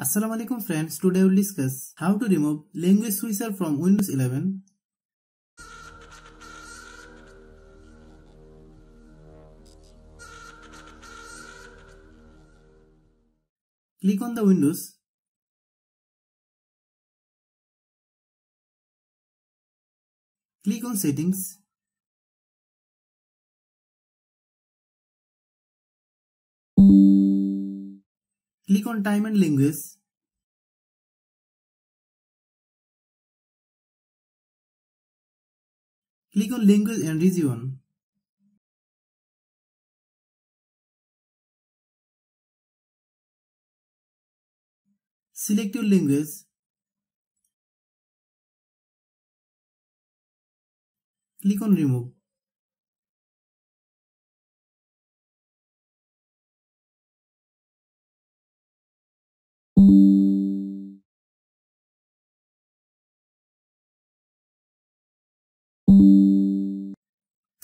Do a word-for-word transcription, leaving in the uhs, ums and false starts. Assalamualaikum friends, today we will discuss how to remove language switcher from Windows eleven. Click on the Windows. Click on Settings. Click on Time and Language. Click on Language and Region. Select your language. Click on Remove.